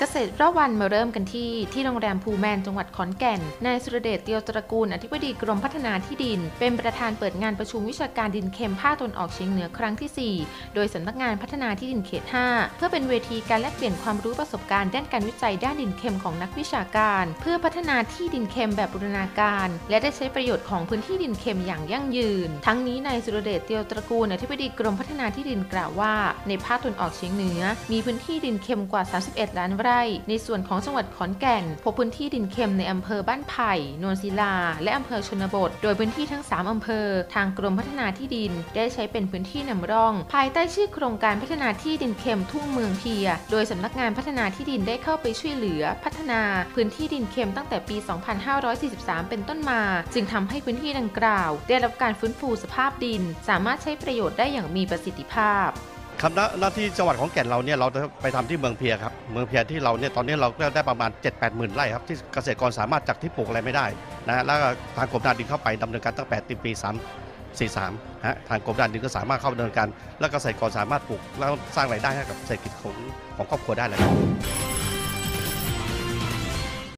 เกษตรระวันมาเริ่มกันที่โรงแรมภูแมนจังหวัดขอนแก่นนายสุรเดชเตียวตระกูลอธิบดีกรมพัฒนาที่ดินเป็นประธานเปิดงานประชุมวิชาการดินเค็มภาคตะวันออกเฉียงเหนือครั้งที่4โดยสำนักงานพัฒนาที่ดินเขต5เพื่อเป็นเวทีการแลกเปลี่ยนความรู้ประสบการณ์ด้านการวิจัยด้านดินเค็มของนักวิชาการเพื่อพัฒนาที่ดินเค็มแบบบูรณาการและได้ใช้ประโยชน์ของพื้นที่ดินเค็มอย่างยั่งยืนทั้งนี้นายสุรเดชเตียวตระกูลอธิบดีกรมพัฒนาที่ดินกล่าวว่าในภาคตะวันออกเฉียงเหนือมีพื้นที่ดินเค็มกว่า31ล้านไร่ในส่วนของจังหวัดขอนแก่นพบพื้นที่ดินเค็มในอำเภอบ้านไผ่นวลศิลาและอำเภอชนบทโดยพื้นที่ทั้ง3อำเภอทางกรมพัฒนาที่ดินได้ใช้เป็นพื้นที่นำร่องภายใต้ชื่อโครงการพัฒนาที่ดินเค็มทุ่งเมืองเพียโดยสำนักงานพัฒนาที่ดินได้เข้าไปช่วยเหลือพัฒนาพื้นที่ดินเค็มตั้งแต่ปี 2543 เป็นต้นมาจึงทำให้พื้นที่ดังกล่าวได้รับการฟื้นฟูสภาพดินสามารถใช้ประโยชน์ได้อย่างมีประสิทธิภาพครับหน้าที่จังหวัดของแก่นเราเนี่ยเราจะไปทำที่เมืองเพียครับเมืองเพียที่เราเนี่ยตอนนี้เราก็ได้ประมาณ 7-8 หมื่นไร่ครับที่เกษตรกรสามารถจักที่ปลูกอะไรไม่ได้นะแล้วทางกรมด้านดินเข้าไปดำเนินการตั้งแต่ปี 343 ฮะทางกรมด้านดินก็สามารถเข้าดำเนินการและเกษตรกรสามารถปลูกแล้วสร้างรายได้ให้กับเศรษฐกิจของครอบครัวได้เลย